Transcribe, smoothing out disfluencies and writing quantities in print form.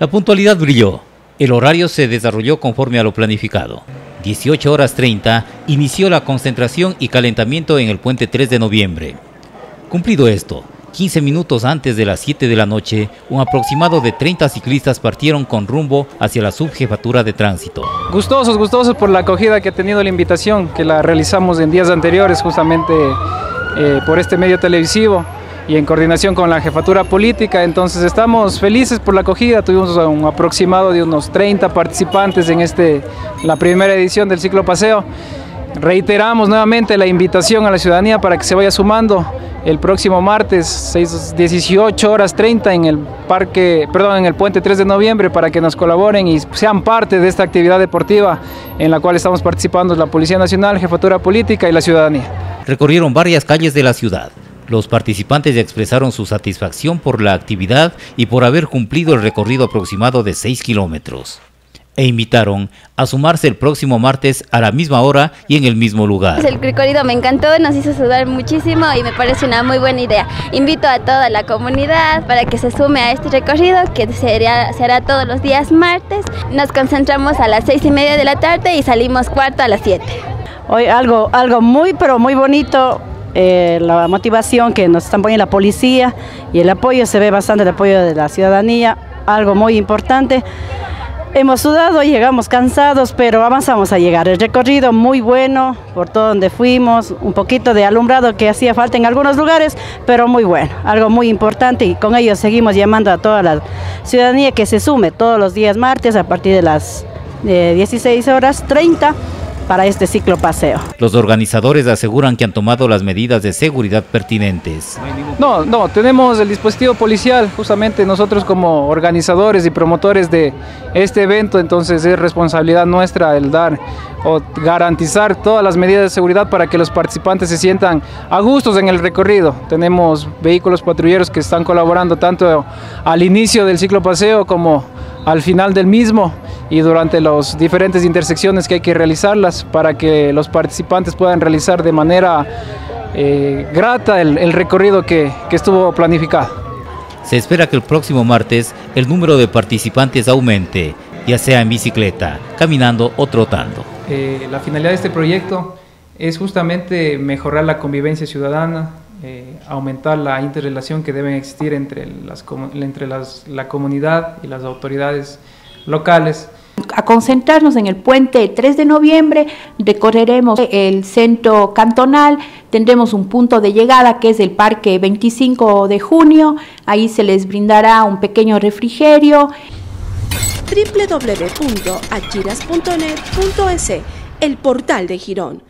La puntualidad brilló. El horario se desarrolló conforme a lo planificado. 18:30 inició la concentración y calentamiento en el puente 3 de noviembre. Cumplido esto, 15 minutos antes de las 7 de la noche, un aproximado de 30 ciclistas partieron con rumbo hacia la subjefatura de tránsito. Gustosos por la acogida que ha tenido la invitación, que la realizamos en días anteriores justamente por este medio televisivo y en coordinación con la jefatura política. Entonces estamos felices por la acogida. Tuvimos un aproximado de unos 30 participantes en la primera edición del ciclopaseo. Reiteramos nuevamente la invitación a la ciudadanía para que se vaya sumando. El próximo martes, 18:30 en el puente 3 de noviembre, para que nos colaboren y sean parte de esta actividad deportiva en la cual estamos participando la Policía Nacional, Jefatura Política y la ciudadanía. Recorrieron varias calles de la ciudad. Los participantes expresaron su satisfacción por la actividad y por haber cumplido el recorrido aproximado de 6 kilómetros. E invitaron a sumarse el próximo martes a la misma hora y en el mismo lugar. El recorrido me encantó, nos hizo sudar muchísimo y me parece una muy buena idea. Invito a toda la comunidad para que se sume a este recorrido que será todos los días martes. Nos concentramos a las 6:30 de la tarde y salimos cuarto a las 7. Hoy algo muy pero muy bonito. La motivación que nos están poniendo la policía y el apoyo, se ve bastante el apoyo de la ciudadanía, algo muy importante. Hemos sudado, llegamos cansados, pero avanzamos a llegar. El recorrido muy bueno, por todo donde fuimos, un poquito de alumbrado que hacía falta en algunos lugares, pero muy bueno, algo muy importante, y con ello seguimos llamando a toda la ciudadanía que se sume todos los días martes a partir de las 16:30 para este ciclopaseo. Los organizadores aseguran que han tomado las medidas de seguridad pertinentes. No, tenemos el dispositivo policial, justamente nosotros como organizadores y promotores de este evento, entonces es responsabilidad nuestra el dar o garantizar todas las medidas de seguridad para que los participantes se sientan a gustos en el recorrido. Tenemos vehículos patrulleros que están colaborando tanto al inicio del ciclopaseo como al final del mismo y durante las diferentes intersecciones que hay que realizarlas para que los participantes puedan realizar de manera grata el recorrido que estuvo planificado. Se espera que el próximo martes el número de participantes aumente, ya sea en bicicleta, caminando o trotando. La finalidad de este proyecto es justamente mejorar la convivencia ciudadana, aumentar la interrelación que debe existir entre la comunidad y las autoridades locales. A concentrarnos en el puente 3 de noviembre, recorreremos el centro cantonal, tendremos un punto de llegada que es el parque 25 de junio, ahí se les brindará un pequeño refrigerio. www.achiras.net.ec, el portal de Girón.